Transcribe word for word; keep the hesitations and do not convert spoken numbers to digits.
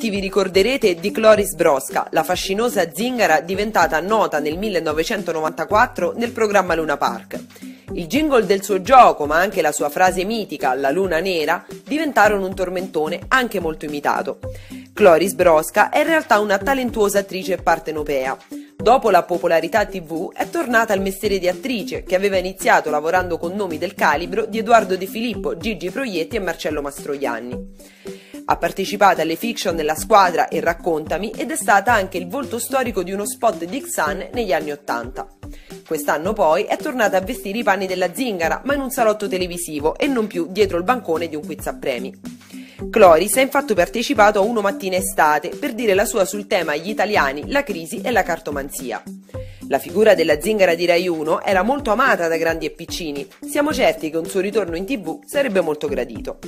Tutti vi ricorderete di Cloris Brosca, la fascinosa zingara diventata nota nel millenovecentonovantaquattro nel programma Luna Park. Il jingle del suo gioco, ma anche la sua frase mitica, la luna nera, diventarono un tormentone anche molto imitato. Cloris Brosca è in realtà una talentuosa attrice partenopea. Dopo la popolarità tivù è tornata al mestiere di attrice, che aveva iniziato lavorando con nomi del calibro di Edoardo De Filippo, Gigi Proietti e Marcello Mastroianni. Ha partecipato alle fiction della squadra e Raccontami ed è stata anche il volto storico di uno spot di Xan negli anni Ottanta. Quest'anno poi è tornata a vestire i panni della zingara, ma in un salotto televisivo e non più dietro il bancone di un quiz a premi. Cloris ha infatti partecipato a Uno Mattina Estate per dire la sua sul tema Gli italiani, la crisi e la cartomanzia. La figura della zingara di Rai Uno era molto amata da grandi e piccini, siamo certi che un suo ritorno in tivù sarebbe molto gradito.